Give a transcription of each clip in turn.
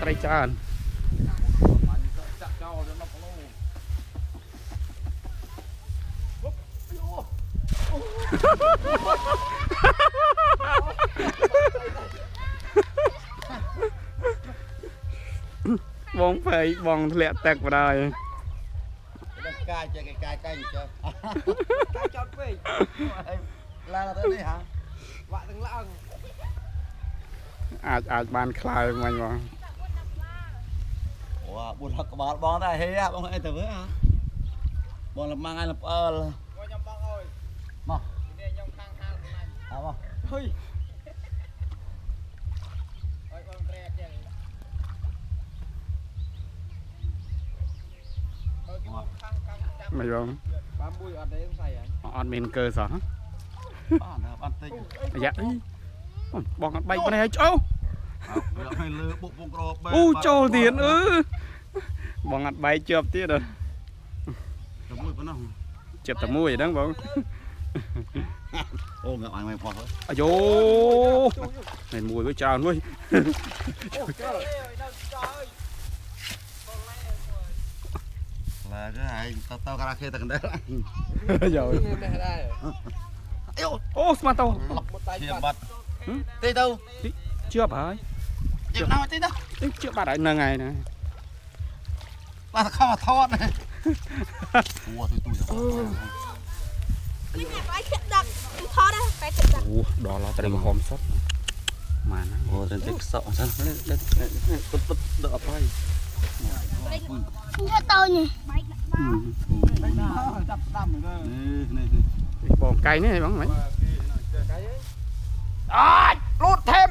trai chan bóng phải bóng lẹ tẹt vào đây cài chơi cài chơi cài chót quỳ là tới đây hả vạ từng lạng à bàn khai mình mà wow buồn thật các bạn bóng đây hay á bóng ai từ bữa hả bóng làm mang ai làm ơi mò mò hơi mày bông ăn miên cơ sao dạ bỏ con bay con này châu u châu tiền ư bỏ ngặt bay chụp tía rồi chụp tầm mũi đang bông ô ngặt mày phò thôi này mùi với trào nuôi là cái này tao karaoke tao cần đấy rồi ô mà tao bật tê đâu chưa phải chưa nào tê đâu chưa bà đại nâng ngày này bà không mà thon này đó là tao hòm sắt mà nó lên tê sợ sẵn lên đập bay Pua tôi nè. Bóng cây này bóng mấy. À, lút thêm.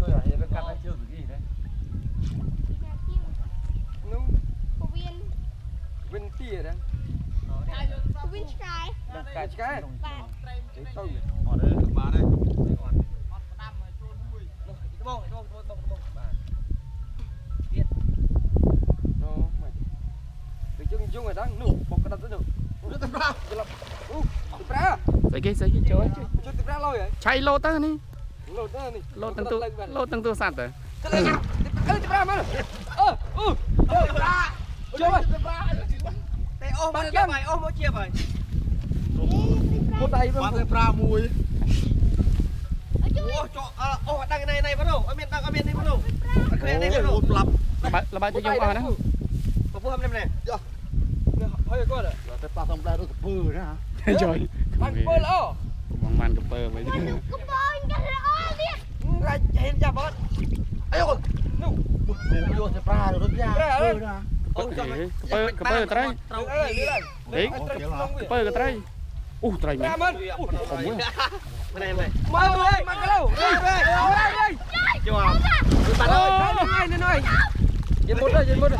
tôi ở đây cắt chưa gì đấy, viên tia đấy, viên trái, cái tôi, đây bà đây, chúng người đang nổ bọc cái đạn nữa, cái chơi, chạy lô tơ này, lô tơ tu sạt rồi, chơi hơi coi rồi, cái ta xong đây nó cướp bừa nữa hả? Trời, băng bơi lò, băng man cướp bừa vậy. Cướp bơi cái lò đi. Ngay hiện giờ bớt. Ai ôi, nụ. Vô sẽ pha rồi nó ra. Bơi nữa. Ông cho mày. Cướp bơi cái trai. Đấy. Cướp bơi cái trai. U trai mày. Mày này mày. Mày ơi, mày cái đâu? Đây. Chưa. Bạn ơi, này này. Dừng một rồi, dừng một rồi.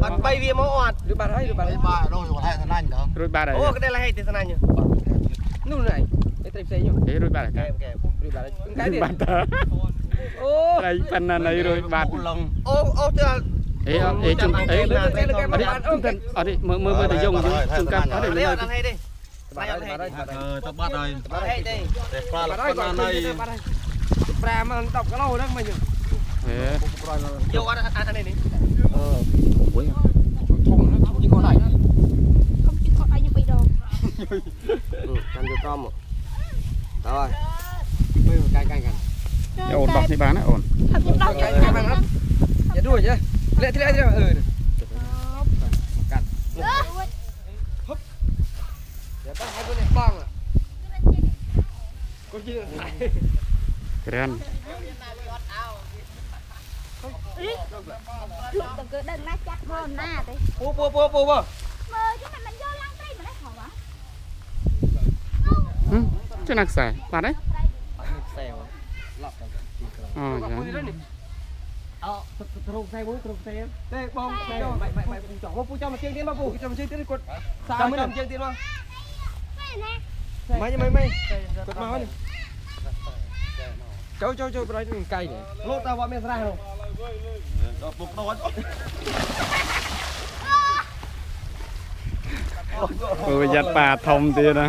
Bạn bay về máu oạt, rồi bạn hay rồi bạn. Ba rồi còn hai thằng anh nữa. Rồi ba đấy. Ô cái đây là hai thằng anh nhỉ. Nụ này, cái tay xe nhỉ. Đấy rồi ba đấy. Rồi ba đấy. Cái gì? Ô. Đây phần này rồi bạn. Ô chưa. Ê chúng ấy. Ở đây mơ tới dùng chúng cam ở đây. Bạn hay đi. Bạn hay đi. Tập bắt rồi. Bạn hay đi. Để pha là con này. Pha mà tập cái lâu đó mà nhỉ. Vô ăn này đi. Ủa nhỉ? Không, không chỉ con này. Không chỉ con này nhưng bây giờ. Cần cho con một. Rồi. Bây giờ canh. Ổn đọc thì bán á, ổn. Thật một đọc cho canh. Dạ đuổi chứ. Lẹ thế ừ. Cắn. Hấp. Dạ bắt hai con này băng à. Con kia này. Keren. Lúc tao cứ đừng nó chắc hơn na tí. Bố. Mơ chứ mày vô lăng tay mà nó khổ hả? Ừ. Chứ nạc xài, bà đấy. Ờ dạ. Trông xe Tê bông xe rồi. Mày phụ cho một chiếc tiến bà phụ. Cho một chiếc tiến quật. Sao mới làm chiếc tiến bà? Mày. Quật máu đi. Cháu bà đấy mình cày này. Lốt ra bọn mình ra không? Đó bụng nó hết. Ôi giặt bà thông tia đó.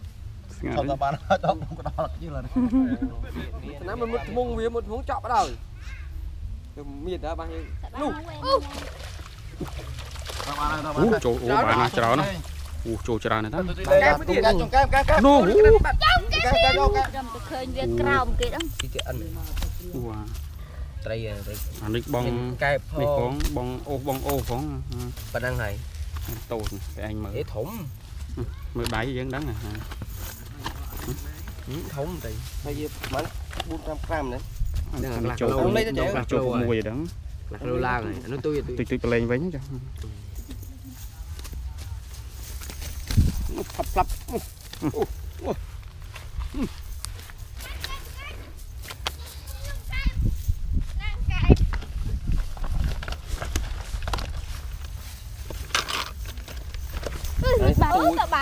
Không tao bạn nó trong cái đó là như là. Nó mình mung với một hướng chọp ở đâu. Miệt đó bạn ơi. Lù. Ủa trời ơi bạn nó chở nó. Ủa trời chở này ta. Cái nó. Cái tôi khơi về cào một cái đó. Cái ăn. Ủa. Trai. Anh đích bong cái bong ô phóng. Bạn đang này. Tụt cái anh mở. Cái thủng. 17 vẫn đắng à. Thủng thì. Hay gì mảnh 400 g nữa. ចូលមួយហ្នឹងចូលឡើងអានោះទុយប្រឡែងវិញចាផ្លាប់ទៅបា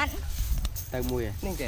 នទៅមួយហ្នឹងគេ